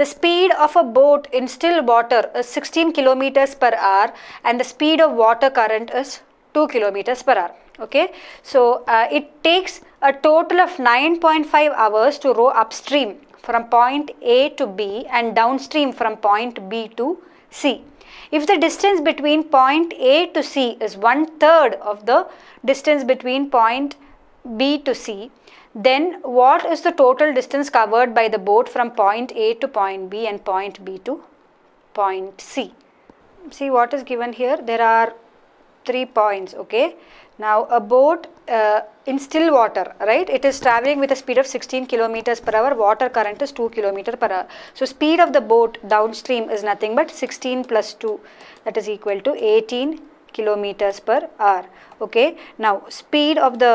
The speed of a boat in still water is 16 kilometers per hour and the speed of water current is 2 kilometers per hour. Okay, so it takes a total of 9.5 hours to row upstream from point A to B and downstream from point B to C. If the distance between point A to C is 1/3 of the distance between point B to C, then what is the total distance covered by the boat from point A to point B and point B to point C? See what is given here. There are 3 points. Okay. Now a boat in still water, right? It is traveling with a speed of 16 kilometers per hour. Water current is 2 kilometers per hour. So speed of the boat downstream is nothing but 16 plus 2, that is equal to 18 kilometers per hour. Okay. Now speed of the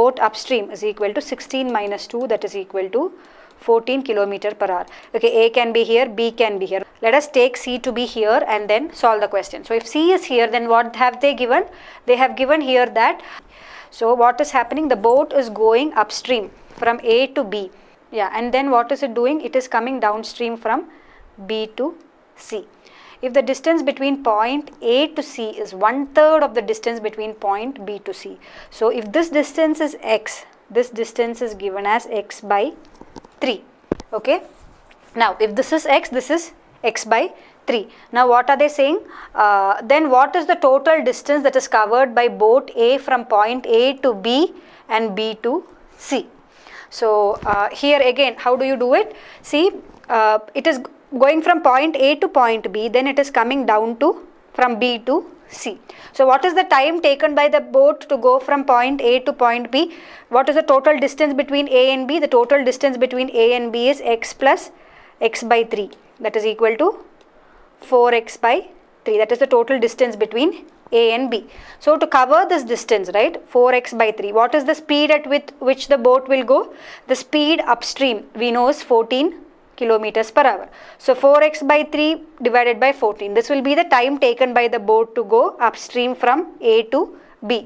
boat upstream is equal to 16 minus 2, that is equal to 14 kilometers per hour. Okay, A can be here, B can be here. Let us take C to be here and then solve the question. So if C is here, then what have they given? They have given here that. So what is happening? The boat is going upstream from A to B. Yeah, and then what is it doing? It is coming downstream from B to C. If the distance between point A to C is 1/3 of the distance between point B to C. So if this distance is x, this distance is given as x by 3. Okay. Now if this is x, this is x by 3. Now what are they saying? Then what is the total distance that is covered by boat A from point A to B and B to C? So here again, how do you do it? See, it is going from point A to point B, then it is coming down to from B to C. So what is the time taken by the boat to go from point A to point B? What is the total distance between A and B? The total distance between A and B is x plus x by 3, that is equal to 4x by 3. That is the total distance between A and B. So to cover this distance, right, 4x by 3, what is the speed at with which the boat will go? The speed upstream we know is 14 kilometers per hour. So 4x by 3 divided by 14. This will be the time taken by the boat to go upstream from A to B.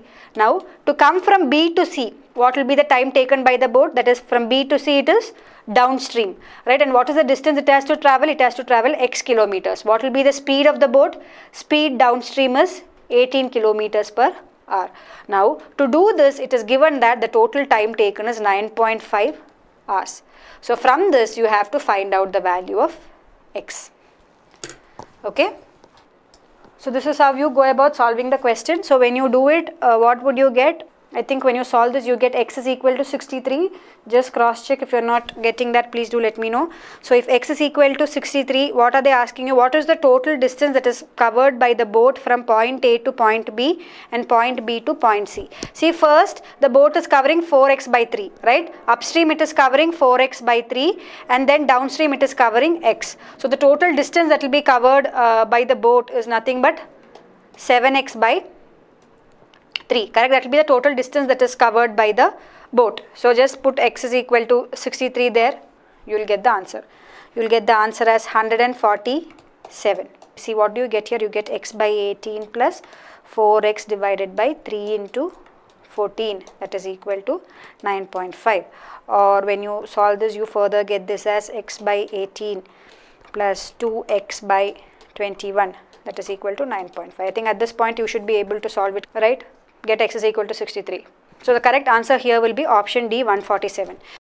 Now to come from B to C, what will be the time taken by the boat? That is from B to C, it is downstream, right? And what is the distance it has to travel? It has to travel x kilometers. What will be the speed of the boat? Speed downstream is 18 kilometers per hour. Now to do this, it is given that the total time taken is 9.5 hours. So from this, you have to find out the value of x. Okay. So this is how you go about solving the question. So when you do it, what would you get? I think when you solve this, you get x is equal to 63. Just cross check. If you are not getting that, please do let me know. So if x is equal to 63, what are they asking you? What is the total distance that is covered by the boat from point A to point B and point B to point C? See, first the boat is covering 4x by 3, right? Upstream it is covering 4x by 3 and then downstream it is covering x. So the total distance that will be covered by the boat is nothing but 7x by 3, correct? That will be the total distance that is covered by the boat. So just put x is equal to 63 there, you will get the answer. You will get the answer as 147. See, what do you get here? You get x by 18 plus 4x divided by 3 into 14, that is equal to 9.5. Or when you solve this, you further get this as x by 18 plus 2x by 21, that is equal to 9.5. I think at this point you should be able to solve it, right? Get x is equal to 63. So the correct answer here will be option D, 147.